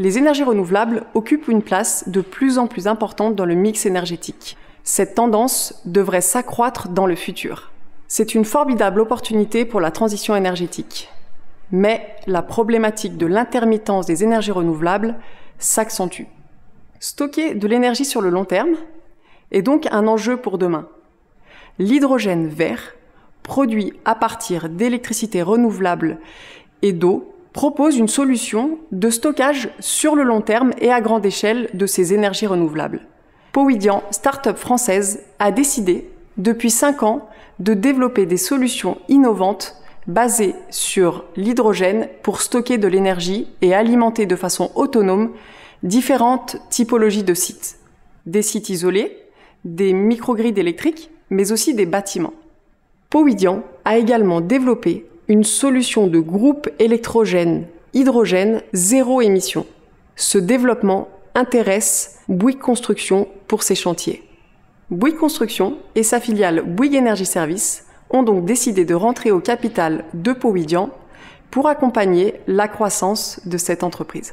les énergies renouvelables occupent une place de plus en plus importante dans le mix énergétique. Cette tendance devrait s'accroître dans le futur. C'est une formidable opportunité pour la transition énergétique. Mais la problématique de l'intermittence des énergies renouvelables s'accentue. Stocker de l'énergie sur le long terme est donc un enjeu pour demain. L'hydrogène vert, produit à partir d'électricité renouvelable et d'eau, propose une solution de stockage sur le long terme et à grande échelle de ces énergies renouvelables. Powidian, start-up française, a décidé, depuis 5 ans, de développer des solutions innovantes basées sur l'hydrogène pour stocker de l'énergie et alimenter de façon autonome différentes typologies de sites. Des sites isolés, des microgrids électriques, mais aussi des bâtiments. Powidian a également développé une solution de groupe électrogène-hydrogène zéro émission. Ce développement intéresse Bouygues Construction pour ses chantiers. Bouygues Construction et sa filiale Bouygues Energies Services ont donc décidé de rentrer au capital de Powidian pour accompagner la croissance de cette entreprise.